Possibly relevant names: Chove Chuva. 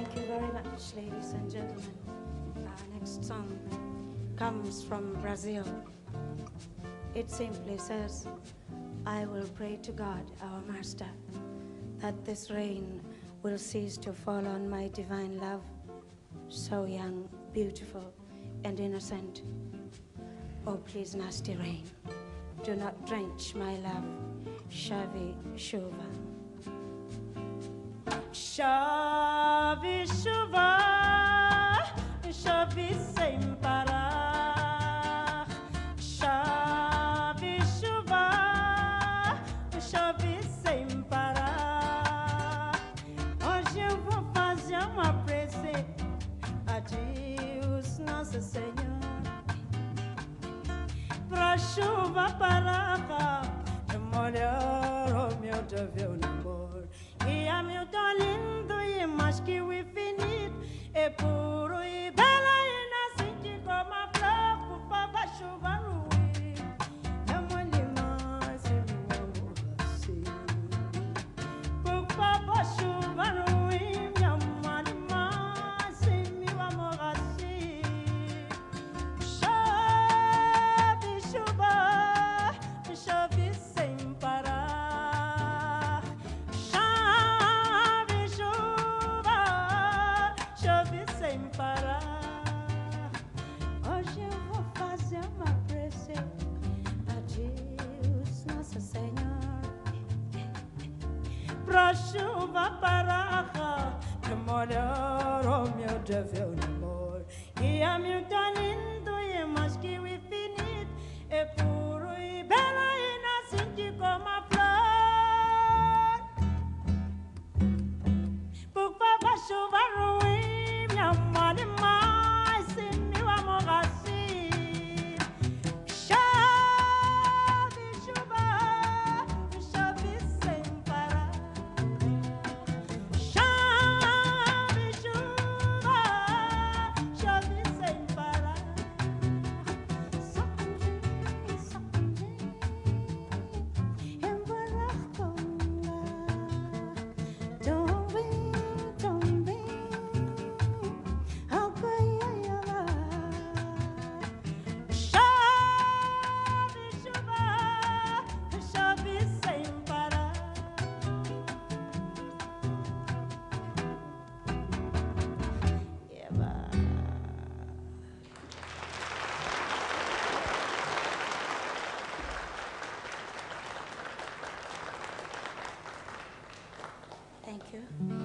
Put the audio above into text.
Thank you very much, ladies and gentlemen. Our next song comes from Brazil. It simply says, I will pray to God, our Master, that this rain will cease to fall on my divine love, so young, beautiful, and innocent. Oh, please, nasty rain, do not drench my love. Chove Chuva. Chove chuva, chove sem parar. Chove chuva, chove sem parar. Hoje eu vou fazer uma prece a Deus Nosso Senhor, pra chuva parar, de molhar o meu teu namoro. E a meu tão lindo e mais que o infinito, é puro e bela e nascente como a flor, por favor, chuva ruim. Amo-lhe mais e não amo assim. Por favor, chuva ruim, me amo-lhe mais e meu amor assim. Chove, chuva, chove sem parar. Hoje eu vou fazer uma prece a Deus Nosso Senhor, pra chuva parar, pra molhar o meu teu amor. E a meu tão lindo e mais que o infinito, é puro e belo e nascente como a flor. Por favor, chuva ruim, amar demais e meu amor assim. Chove sem parar. Chove chuva, chove sem parar. Só um dia, embora com ela. Thank you.